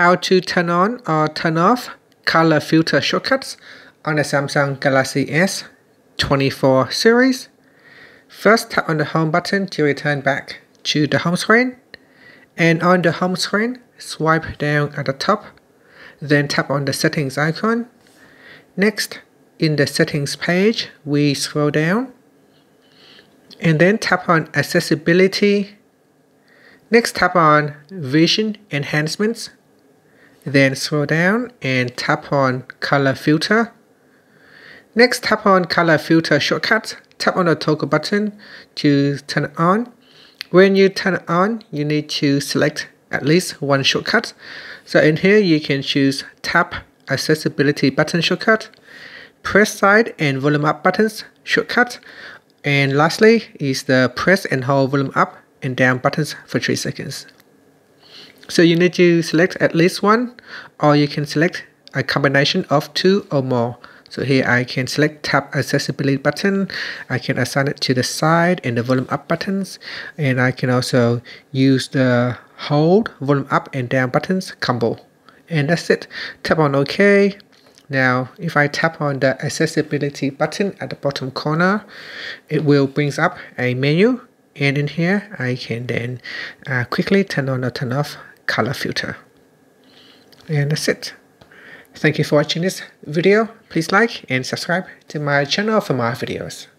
how to turn on or turn off color filter shortcuts on the Samsung Galaxy S24 series. First, tap on the home button to return back to the home screen, and on the home screen, swipe down at the top, then tap on the settings icon. Next, in the settings page, we scroll down and then tap on accessibility. Next, tap on vision enhancements, then scroll down and tap on color filter. Next, tap on color filter shortcuts. Tap on the toggle button to turn it on. When you turn it on, you need to select at least one shortcut. So in here, you can choose tap accessibility button shortcut, press side and volume up buttons shortcut, and lastly is the press and hold volume up and down buttons for 3 seconds. So you need to select at least one, or you can select a combination of 2 or more. So here I can select tap accessibility button, I can assign it to the side and the volume up buttons, and I can also use the hold volume up and down buttons combo. And that's it. Tap on OK. Now if I tap on the accessibility button at the bottom corner, it will bring up a menu, and in here I can then quickly turn on or turn off color filter. And that's it. Thank you for watching this video. Please like and subscribe to my channel for more videos.